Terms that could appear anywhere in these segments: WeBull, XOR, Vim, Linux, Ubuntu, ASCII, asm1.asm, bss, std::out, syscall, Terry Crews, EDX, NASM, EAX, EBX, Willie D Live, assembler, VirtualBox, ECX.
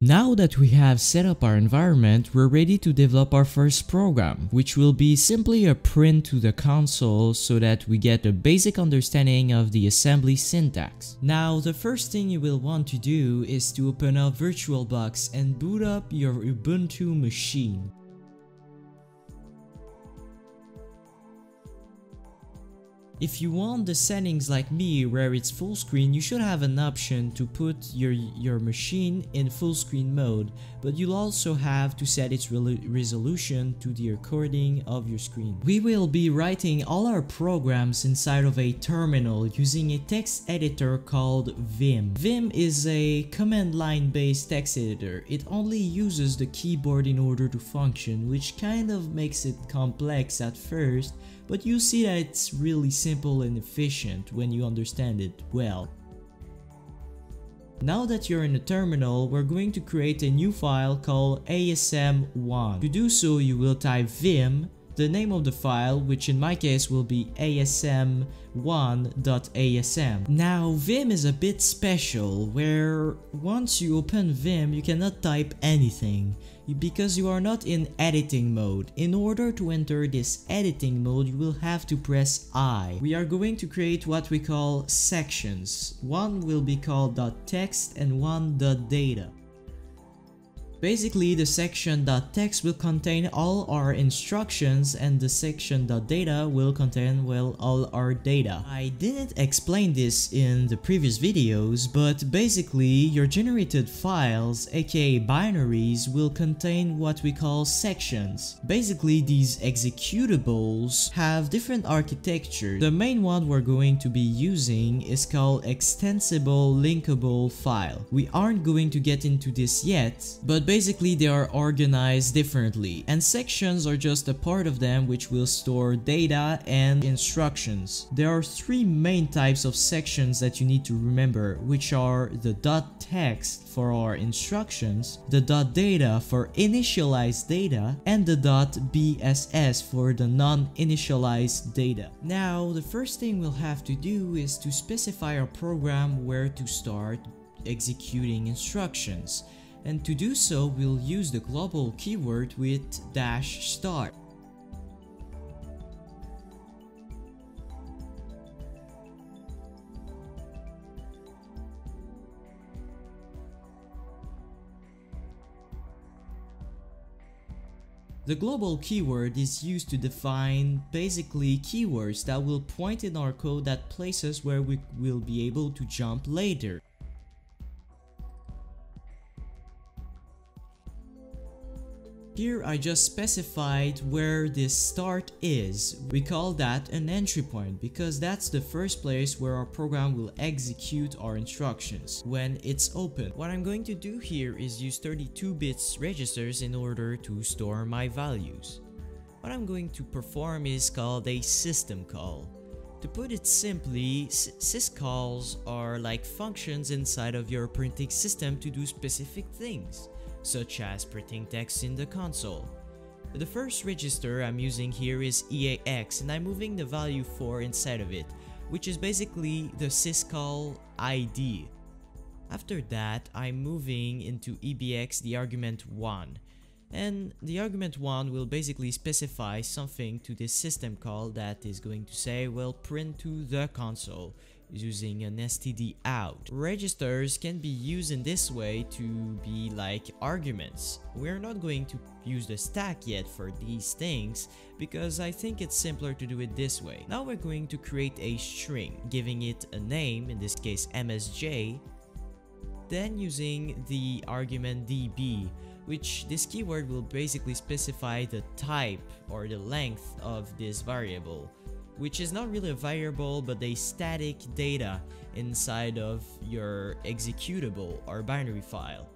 Now that we have set up our environment, we're ready to develop our first program, which will be simply a print to the console so that we get a basic understanding of the assembly syntax. Now, the first thing you will want to do is to open up VirtualBox and boot up your Ubuntu machine. If you want the settings like me where it's full screen, you should have an option to put your machine in full screen mode, but you'll also have to set its resolution to the according of your screen. We will be writing all our programs inside of a terminal using a text editor called Vim. Vim is a command line based text editor. It only uses the keyboard in order to function, which kind of makes it complex at first, but you see that it's really simple and efficient when you understand it well. Now that you're in the terminal, we're going to create a new file called asm1. To do so, you will type vim, the name of the file, which in my case will be asm1.asm. Now, Vim is a bit special, where once you open Vim, you cannot type anything, because you are not in editing mode. In order to enter this editing mode, you will have to press I. We are going to create what we call sections. One will be called .text and one .data. Basically, the section.text will contain all our instructions and the section.data will contain, well, all our data. I didn't explain this in the previous videos, but basically, your generated files, aka binaries, will contain what we call sections. Basically, these executables have different architectures. The main one we're going to be using is called extensible linkable file. We aren't going to get into this yet, but basically they are organized differently, and sections are just a part of them which will store data and instructions. There are three main types of sections that you need to remember, which are the .text for our instructions, the .data for initialized data, and the .bss for the non-initialized data. Now, the first thing we'll have to do is to specify our program where to start executing instructions. And to do so, we'll use the global keyword with --start. The global keyword is used to define basically keywords that will point in our code at places where we will be able to jump later. Here I just specified where this start is. We call that an entry point because that's the first place where our program will execute our instructions when it's open. What I'm going to do here is use 32-bit registers in order to store my values. What I'm going to perform is called a system call. To put it simply, syscalls are like functions inside of your printing system to do specific things, such as printing text in the console. The first register I'm using here is EAX, and I'm moving the value 4 inside of it, which is basically the syscall ID. After that, I'm moving into EBX the argument 1, and the argument 1 will basically specify something to this system call that is going to say, well, print to the console, using an std::out. Registers can be used in this way to be like arguments. We're not going to use the stack yet for these things because I think it's simpler to do it this way. Now we're going to create a string, giving it a name, in this case MSJ, then using the argument db, which this keyword will basically specify the type or the length of this variable, which is not really a variable but a static data inside of your executable or binary file.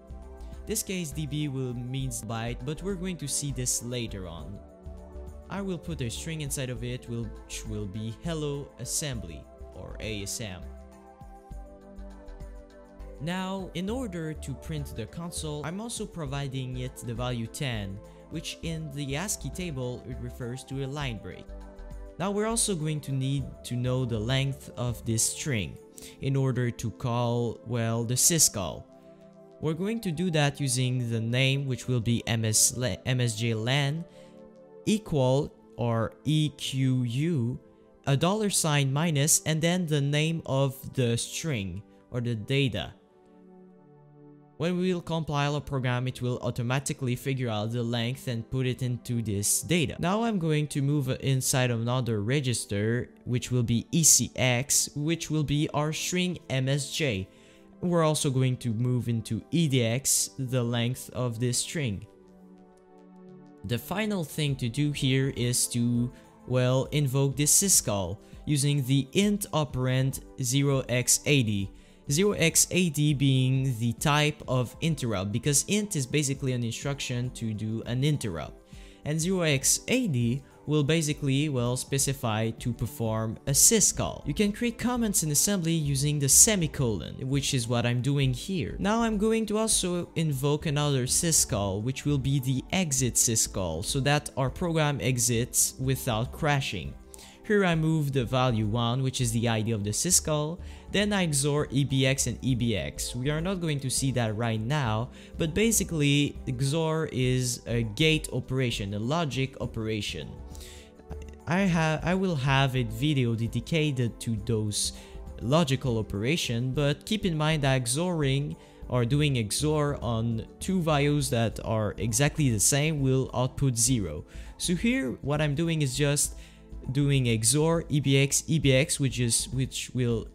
This case db will means byte, but we're going to see this later on. I will put a string inside of it which will be hello assembly or ASM. Now, in order to print the console, I'm also providing it the value 10, which in the ASCII table it refers to a line break. Now we're also going to need to know the length of this string in order to call, well, the syscall. We're going to do that using the name, which will be msjlan equal or equ $, minus, and then the name of the string or the data. When we will compile a program, it will automatically figure out the length and put it into this data. Now I'm going to move inside another register, which will be ECX, which will be our string MSJ. We're also going to move into EDX, the length of this string. The final thing to do here is to, well, invoke this syscall using the int operand 0x80. 0x80 being the type of interrupt, because int is basically an instruction to do an interrupt, and 0x80 will basically, well, specify to perform a syscall. You can create comments in assembly using the semicolon, which is what I'm doing here. Now I'm going to also invoke another syscall, which will be the exit syscall, so that our program exits without crashing. Here I move the value 1, which is the ID of the syscall, then I XOR EBX and EBX. We are not going to see that right now, but basically XOR is a gate operation, a logic operation. I will have a video dedicated to those logical operations, but keep in mind that XORing or doing XOR on two values that are exactly the same will output 0. So here what I'm doing is just doing XOR EBX EBX, which will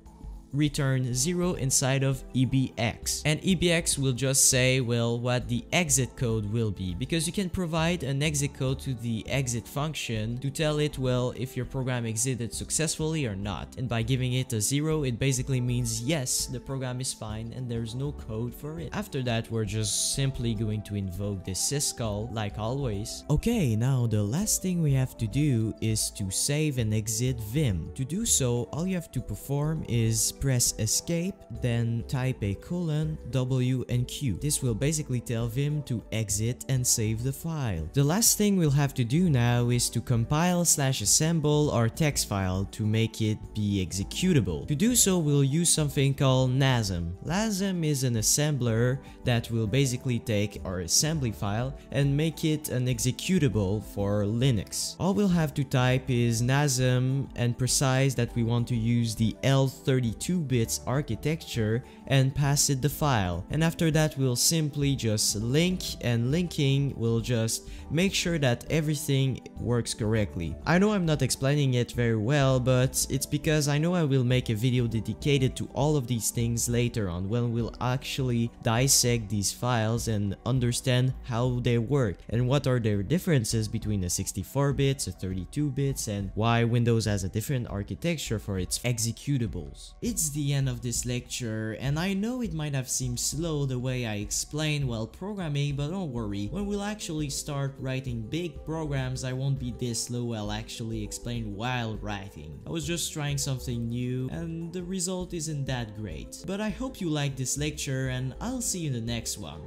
return 0 inside of EBX, and EBX will just say, well, what the exit code will be, because you can provide an exit code to the exit function to tell it, well, if your program exited successfully or not, and by giving it a 0, it basically means yes, the program is fine and there's no code for it. After that, we're just simply going to invoke the syscall like always. Okay, now the last thing we have to do is to save and exit Vim. To do so, all you have to perform is press escape, then type a colon, W and Q. This will basically tell Vim to exit and save the file. The last thing we'll have to do now is to compile / assemble our text file to make it be executable. To do so, we'll use something called NASM. NASM is an assembler that will basically take our assembly file and make it an executable for Linux. All we'll have to type is NASM and precise that we want to use the L32 2-bit architecture and pass it the file, and after that we'll simply just link, and linking will just make sure that everything works correctly. I know I'm not explaining it very well, but it's because I know I will make a video dedicated to all of these things later on, when we'll actually dissect these files and understand how they work and what are their differences between a 64-bit, a 32-bit, and why Windows has a different architecture for its executables. It's the end of this lecture, and I know it might have seemed slow the way I explained while programming, but don't worry, when we'll actually start writing big programs, I won't be this slow. I'll actually explain while writing. I was just trying something new, and the result isn't that great. But I hope you liked this lecture, and I'll see you in the next one.